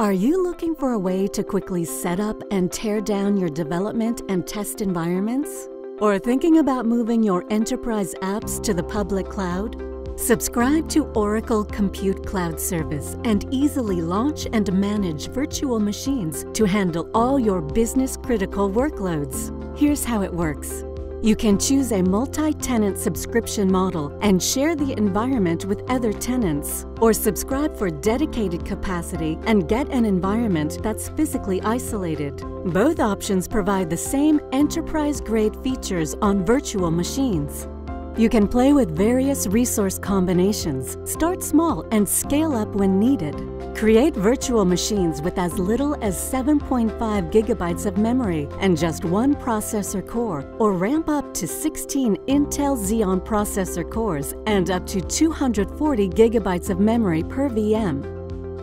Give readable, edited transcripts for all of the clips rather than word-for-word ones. Are you looking for a way to quickly set up and tear down your development and test environments? Or thinking about moving your enterprise apps to the public cloud? Subscribe to Oracle Compute Cloud Service and easily launch and manage virtual machines to handle all your business-critical workloads. Here's how it works. You can choose a multi-tenant subscription model and share the environment with other tenants, or subscribe for dedicated capacity and get an environment that's physically isolated. Both options provide the same enterprise-grade features on virtual machines. You can play with various resource combinations, start small and scale up when needed. Create virtual machines with as little as 7.5 gigabytes of memory and just one processor core, or ramp up to 16 Intel Xeon processor cores and up to 240 gigabytes of memory per VM.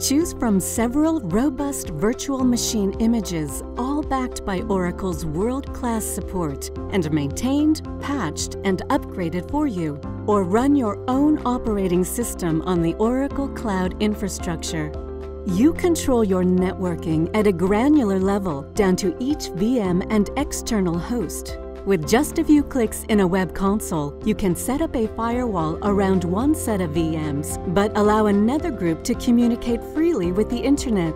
Choose from several robust virtual machine images, all backed by Oracle's world-class support and maintained, patched, and upgraded for you. Or run your own operating system on the Oracle Cloud Infrastructure. You control your networking at a granular level down to each VM and external host. With just a few clicks in a web console, you can set up a firewall around one set of VMs, but allow another group to communicate freely with the internet.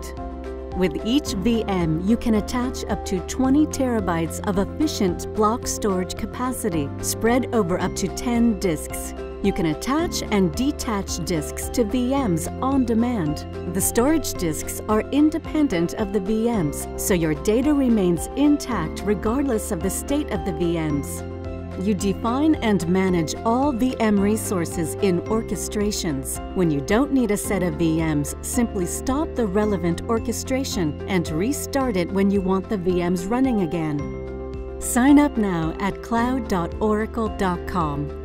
With each VM, you can attach up to 20 terabytes of efficient block storage capacity, spread over up to 10 disks. You can attach and detach disks to VMs on demand. The storage disks are independent of the VMs, so your data remains intact regardless of the state of the VMs. You define and manage all VM resources in orchestrations. When you don't need a set of VMs, simply stop the relevant orchestration and restart it when you want the VMs running again. Sign up now at cloud.oracle.com.